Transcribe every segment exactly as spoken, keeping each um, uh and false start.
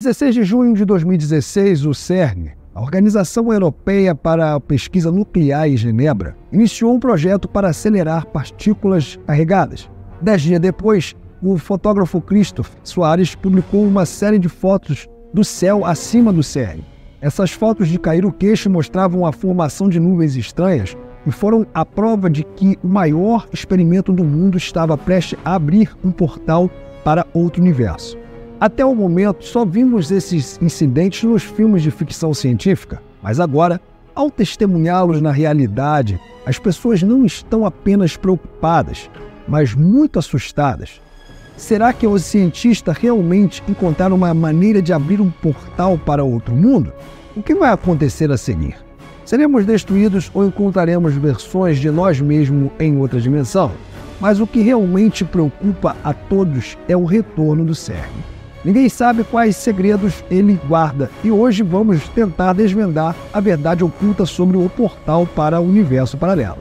dezesseis de junho de dois mil e dezesseis, o CERN, a Organização Europeia para a Pesquisa Nuclear em Genebra, iniciou um projeto para acelerar partículas carregadas. Dez dias depois, o fotógrafo Christoph Soares publicou uma série de fotos do céu acima do CERN. Essas fotos de cair o queixo mostravam a formação de nuvens estranhas e foram a prova de que o maior experimento do mundo estava prestes a abrir um portal para outro universo. Até o momento, só vimos esses incidentes nos filmes de ficção científica, mas agora, ao testemunhá-los na realidade, as pessoas não estão apenas preocupadas, mas muito assustadas. Será que os cientistas realmente encontraram uma maneira de abrir um portal para outro mundo? O que vai acontecer a seguir? Seremos destruídos ou encontraremos versões de nós mesmos em outra dimensão? Mas o que realmente preocupa a todos é o retorno do CERN. Ninguém sabe quais segredos ele guarda, e hoje vamos tentar desvendar a verdade oculta sobre o portal para o universo paralelo.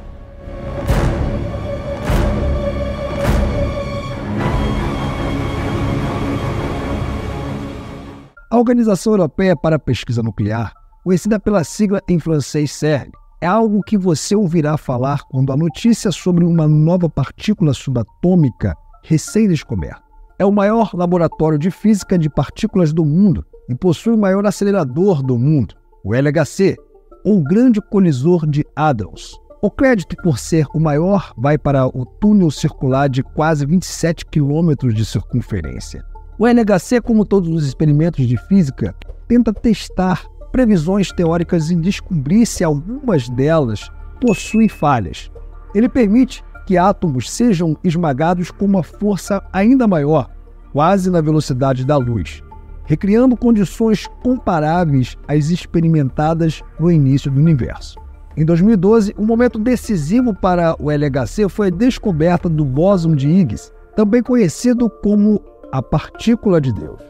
A Organização Europeia para a Pesquisa Nuclear, conhecida pela sigla em francês CERN, é algo que você ouvirá falar quando a notícia sobre uma nova partícula subatômica recém-descoberta. É o maior laboratório de física de partículas do mundo e possui o maior acelerador do mundo, o L H C, ou Grande Colisor de Hadrons. O crédito por ser o maior vai para o túnel circular de quase vinte e sete quilômetros de circunferência. O L H C, como todos os experimentos de física, tenta testar previsões teóricas e descobrir se algumas delas possuem falhas. Ele permite que átomos sejam esmagados com uma força ainda maior, quase na velocidade da luz, recriando condições comparáveis às experimentadas no início do universo. Em dois mil e doze, um momento decisivo para o L H C foi a descoberta do bóson de Higgs, também conhecido como a partícula de Deus.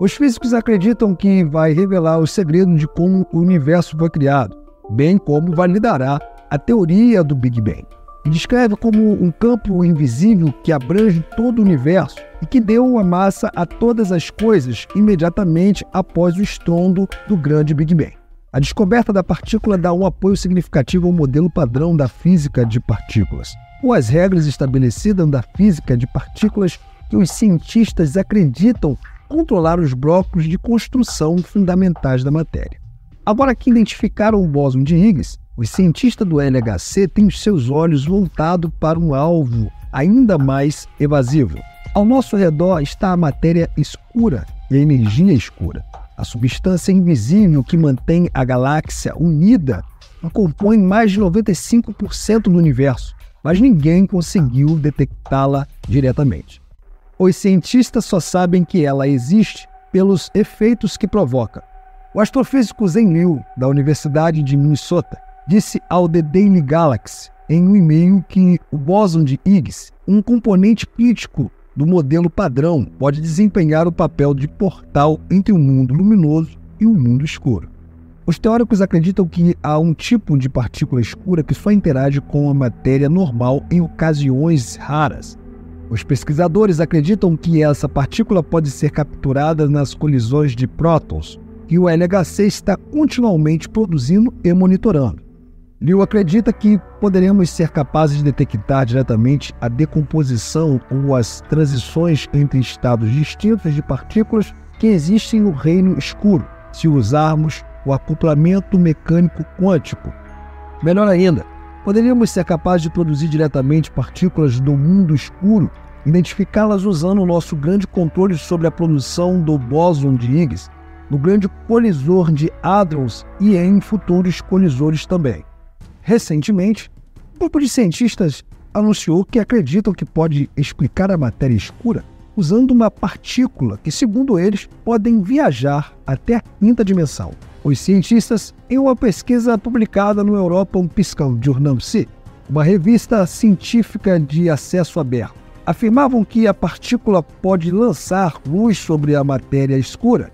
Os físicos acreditam que vai revelar os segredos de como o universo foi criado, bem como validará a teoria do Big Bang. Descreve como um campo invisível que abrange todo o universo e que deu a massa a todas as coisas imediatamente após o estrondo do grande Big Bang. A descoberta da partícula dá um apoio significativo ao modelo padrão da física de partículas, ou às regras estabelecidas da física de partículas que os cientistas acreditam controlar os blocos de construção fundamentais da matéria. Agora que identificaram o bóson de Higgs, os cientistas do L H C têm os seus olhos voltados para um alvo ainda mais evasivo. Ao nosso redor está a matéria escura e a energia escura, a substância invisível que mantém a galáxia unida e compõe mais de noventa e cinco por cento do universo, mas ninguém conseguiu detectá-la diretamente. Os cientistas só sabem que ela existe pelos efeitos que provoca. O astrofísico Liu, da Universidade de Minnesota, disse ao The Daily Galaxy em um e-mail que o bóson de Higgs, um componente crítico do modelo padrão, pode desempenhar o papel de portal entre o mundo luminoso e o mundo escuro. Os teóricos acreditam que há um tipo de partícula escura que só interage com a matéria normal em ocasiões raras. Os pesquisadores acreditam que essa partícula pode ser capturada nas colisões de prótons, que o L H C está continuamente produzindo e monitorando. Liu acredita que poderemos ser capazes de detectar diretamente a decomposição ou as transições entre estados distintos de partículas que existem no reino escuro, se usarmos o acoplamento mecânico quântico. Melhor ainda, poderíamos ser capazes de produzir diretamente partículas do mundo escuro, identificá-las usando o nosso grande controle sobre a produção do bóson de Higgs, no grande colisor de Hadrons e em futuros colisores também. Recentemente, um grupo de cientistas anunciou que acreditam que pode explicar a matéria escura usando uma partícula que, segundo eles, podem viajar até a quinta dimensão. Os cientistas, em uma pesquisa publicada no European Physical Journal C, uma revista científica de acesso aberto, afirmavam que a partícula pode lançar luz sobre a matéria escura.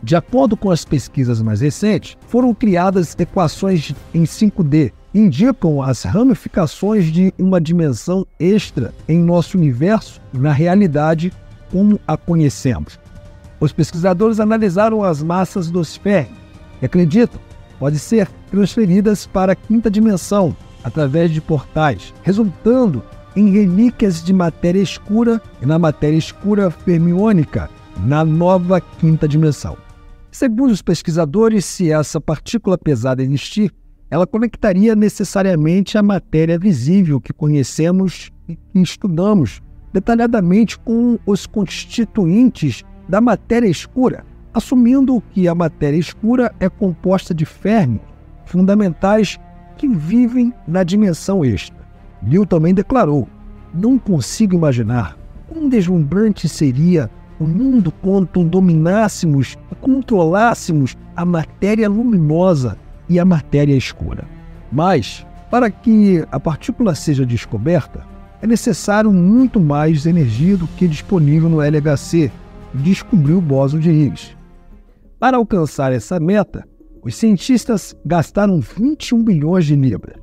De acordo com as pesquisas mais recentes, foram criadas equações em cinco D que indicam as ramificações de uma dimensão extra em nosso universo, na realidade como a conhecemos. Os pesquisadores analisaram as massas do CERN e acreditam que podem ser transferidas para a quinta dimensão através de portais, resultando em relíquias de matéria escura e na matéria escura fermiônica na nova quinta dimensão. Segundo os pesquisadores, se essa partícula pesada existir, ela conectaria necessariamente a matéria visível que conhecemos e que estudamos detalhadamente com os constituintes da matéria escura, assumindo que a matéria escura é composta de férmions fundamentais que vivem na dimensão extra. Liu também declarou: "Não consigo imaginar quão deslumbrante seria o mundo quanto dominássemos e controlássemos a matéria luminosa e a matéria escura." Mas, para que a partícula seja descoberta, é necessário muito mais energia do que disponível no L H C, descobriu o bóson de Higgs. Para alcançar essa meta, os cientistas gastaram vinte e um bilhões de libras.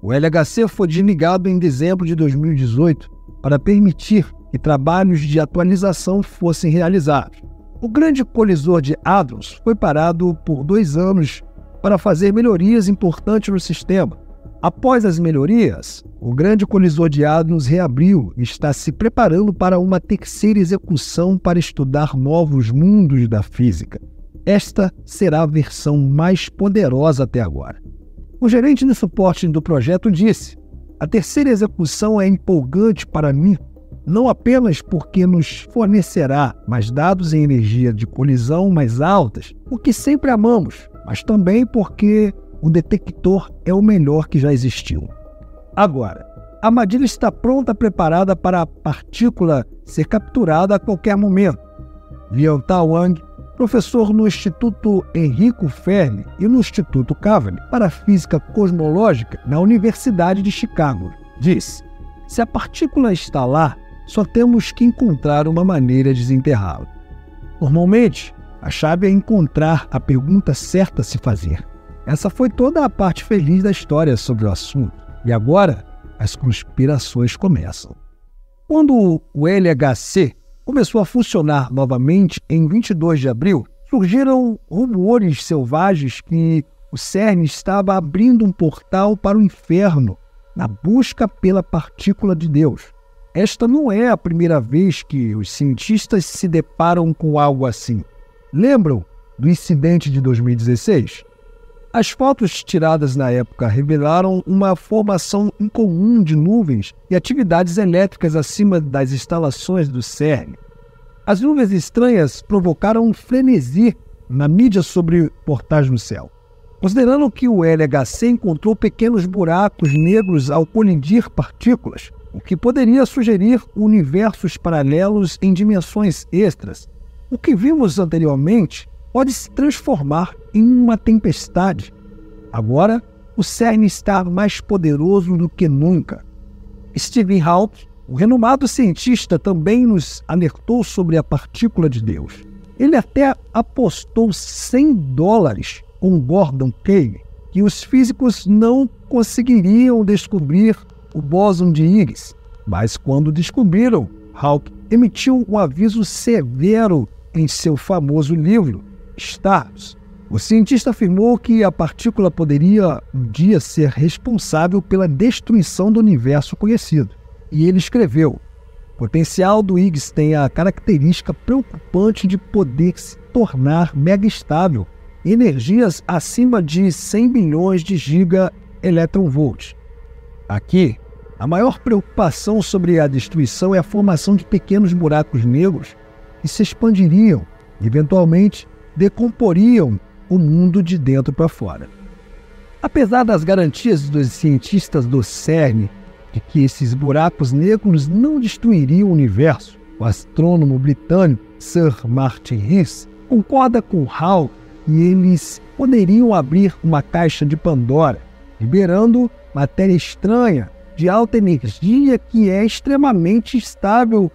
O L H C foi desligado em dezembro de dois mil e dezoito para permitir que trabalhos de atualização fossem realizados. O grande colisor de hadrons foi parado por dois anos para fazer melhorias importantes no sistema. Após as melhorias, o grande colisor de hadrons reabriu e está se preparando para uma terceira execução para estudar novos mundos da física. Esta será a versão mais poderosa até agora. O gerente de suporte do projeto disse: "A terceira execução é empolgante para mim, não apenas porque nos fornecerá mais dados em energia de colisão mais altas, o que sempre amamos, mas também porque o detector é o melhor que já existiu." Agora, a armadilha está pronta, preparada para a partícula ser capturada a qualquer momento. Lian Tao Wang, professor no Instituto Enrico Fermi e no Instituto Kavli para Física Cosmológica na Universidade de Chicago, disse: "Se a partícula está lá, só temos que encontrar uma maneira de desenterrá-la. Normalmente, a chave é encontrar a pergunta certa a se fazer." Essa foi toda a parte feliz da história sobre o assunto. E agora, as conspirações começam. Quando o L H C começou a funcionar novamente em vinte e dois de abril, surgiram rumores selvagens que o CERN estava abrindo um portal para o inferno na busca pela partícula de Deus. Esta não é a primeira vez que os cientistas se deparam com algo assim. Lembram do incidente de dois mil e dezesseis? As fotos tiradas na época revelaram uma formação incomum de nuvens e atividades elétricas acima das instalações do CERN. As nuvens estranhas provocaram um frenesi na mídia sobre portais no céu. Considerando que o L H C encontrou pequenos buracos negros ao colidir partículas, o que poderia sugerir universos paralelos em dimensões extras, o que vimos anteriormente pode se transformar em uma tempestade. Agora, o CERN está mais poderoso do que nunca. Stephen Hawking, o renomado cientista, também nos alertou sobre a partícula de Deus. Ele até apostou cem dólares com Gordon Kane que os físicos não conseguiriam descobrir o bóson de Higgs. Mas quando descobriram, Hawking emitiu um aviso severo em seu famoso livro, Stars. O cientista afirmou que a partícula poderia um dia ser responsável pela destruição do universo conhecido. E ele escreveu: "O potencial do Higgs tem a característica preocupante de poder se tornar megaestável, energias acima de cem bilhões de giga-elétron-volts." Aqui, a maior preocupação sobre a destruição é a formação de pequenos buracos negros que se expandiriam e, eventualmente, decomporiam o mundo de dentro para fora. Apesar das garantias dos cientistas do CERN de que esses buracos negros não destruiriam o universo, o astrônomo britânico Sir Martin Rees concorda com Hall e eles poderiam abrir uma caixa de Pandora, liberando matéria estranha de alta energia que é extremamente estável,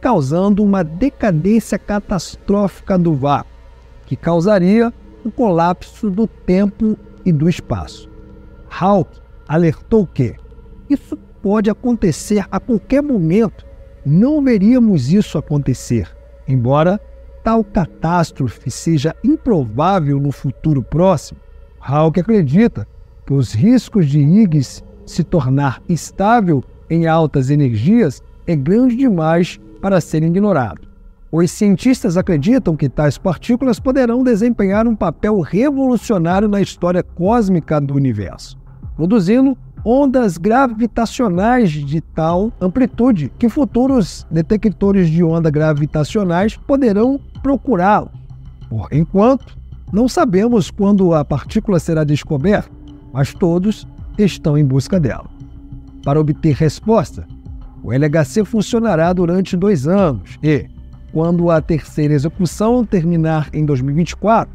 causando uma decadência catastrófica do vácuo, que causaria o colapso do tempo e do espaço. Hawking alertou que isso pode acontecer a qualquer momento. Não veríamos isso acontecer, embora tal catástrofe seja improvável no futuro próximo, Hawking acredita que os riscos de Higgs se tornar estável em altas energias é grande demais para serem ignorado. Os cientistas acreditam que tais partículas poderão desempenhar um papel revolucionário na história cósmica do universo, produzindo ondas gravitacionais de tal amplitude que futuros detectores de onda gravitacionais poderão procurá-lo. Por enquanto, não sabemos quando a partícula será descoberta, mas todos estão em busca dela. Para obter resposta, o L H C funcionará durante dois anos e, quando a terceira execução terminar em dois mil e vinte e quatro,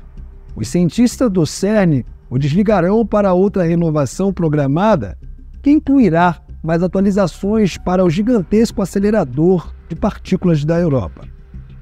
os cientistas do CERN o desligarão para outra renovação programada, que incluirá mais atualizações para o gigantesco acelerador de partículas da Europa.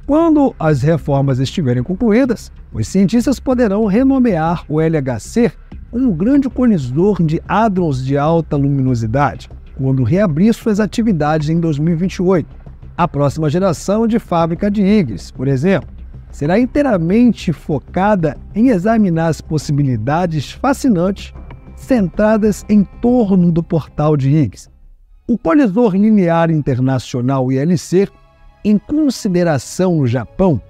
Quando as reformas estiverem concluídas, os cientistas poderão renomear o L H C como um grande colisor de hadrons de alta luminosidade, quando reabrir suas atividades em dois mil e vinte e oito. A próxima geração de fábrica de Higgs, por exemplo, será inteiramente focada em examinar as possibilidades fascinantes centradas em torno do portal de Higgs. O colisor linear internacional I L C, em consideração no Japão,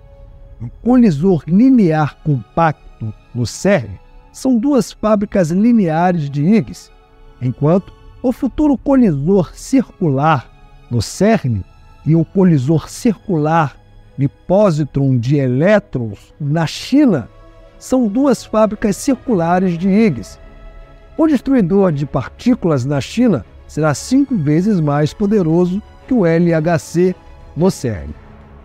e o colisor linear compacto no CERN, são duas fábricas lineares de Higgs, enquanto o futuro colisor circular no CERN e o colisor circular de positron de elétrons na China são duas fábricas circulares de Higgs. O destruidor de partículas na China será cinco vezes mais poderoso que o L H C no CERN.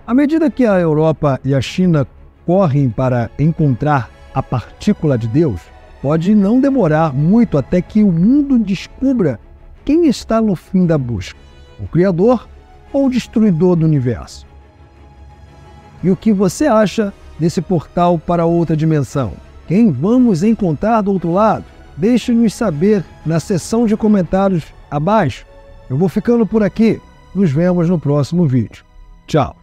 À medida que a Europa e a China correm para encontrar a partícula de Deus, pode não demorar muito até que o mundo descubra quem está no fim da busca, o Criador ou o Destruidor do Universo. E o que você acha desse portal para outra dimensão? Quem vamos encontrar do outro lado? Deixe-nos saber na seção de comentários abaixo. Eu vou ficando por aqui. Nos vemos no próximo vídeo. Tchau!